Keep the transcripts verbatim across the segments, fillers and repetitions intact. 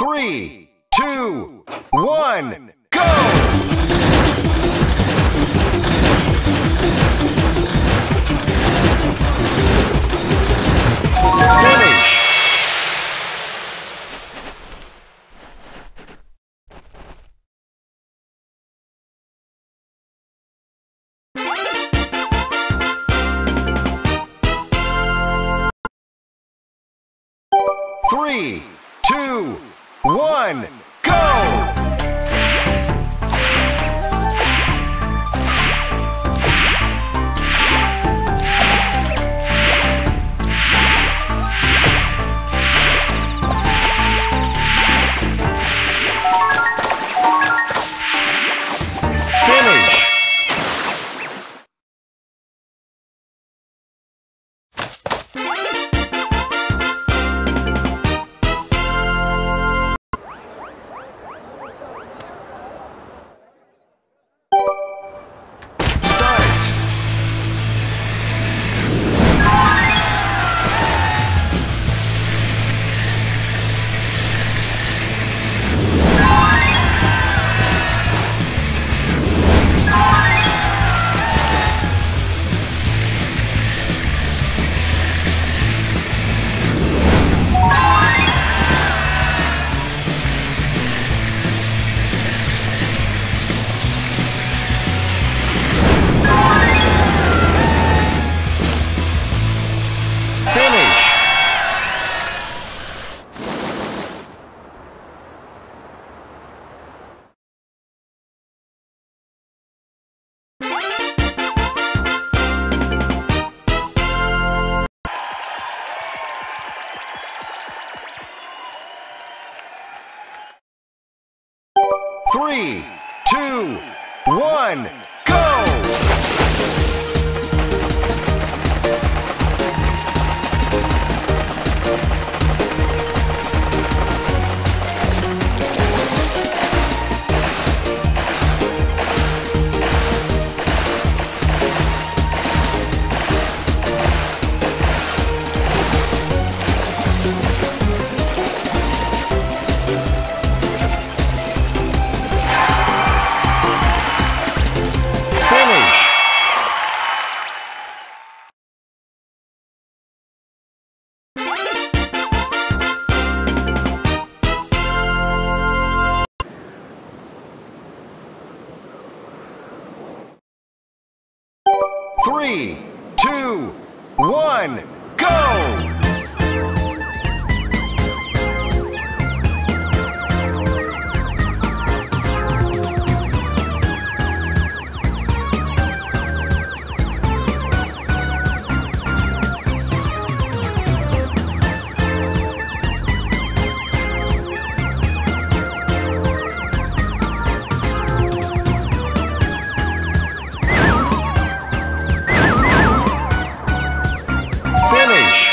Three, two, one, go! Finish! Three, two, one, go! Three, two, one, go! Three, two, one, go! Finish!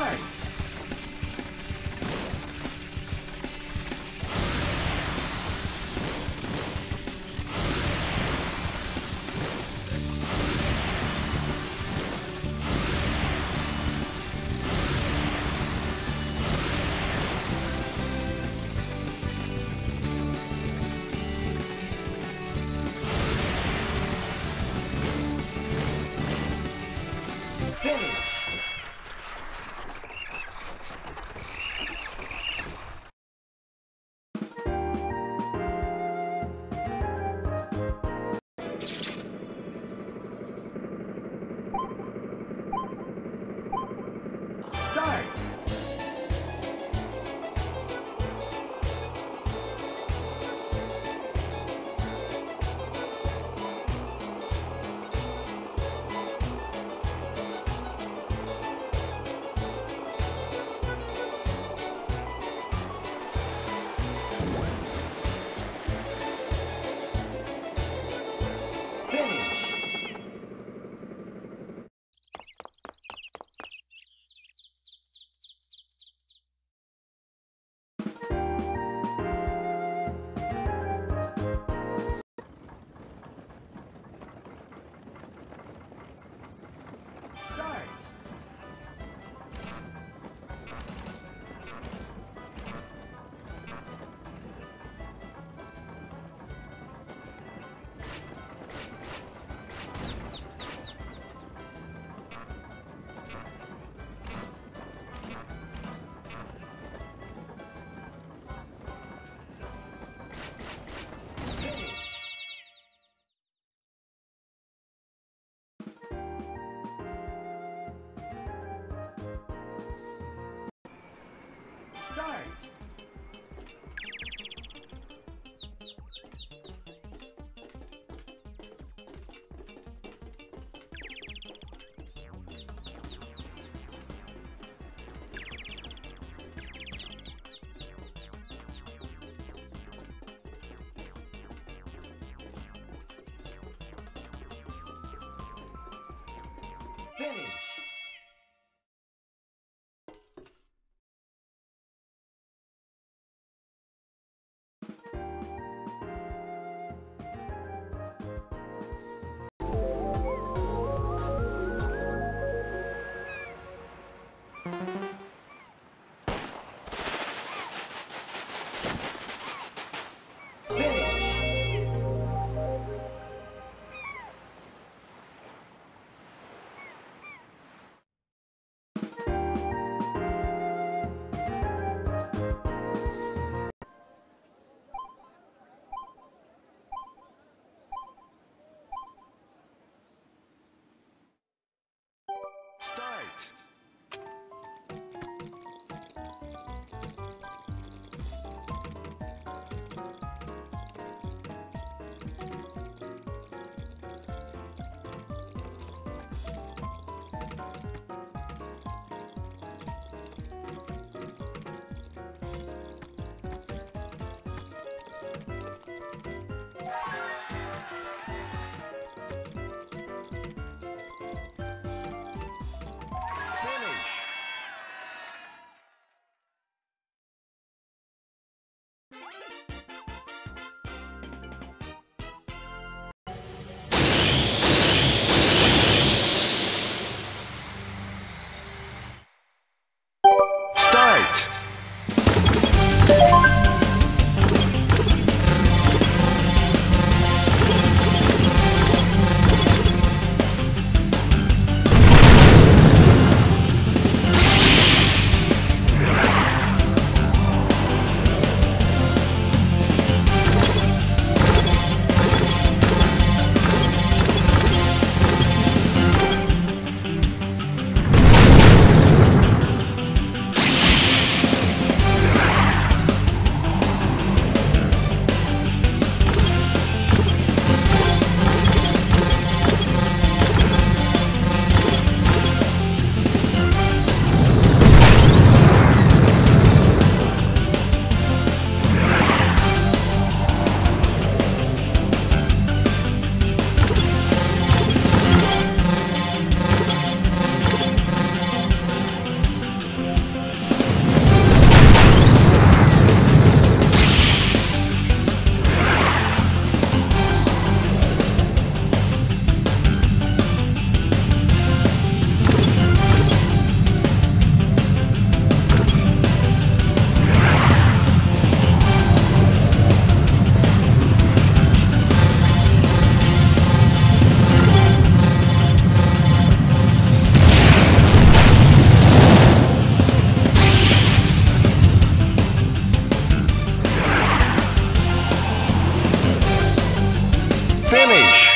time. Finish. Finish. finish.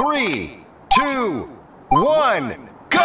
Three, two, one, go!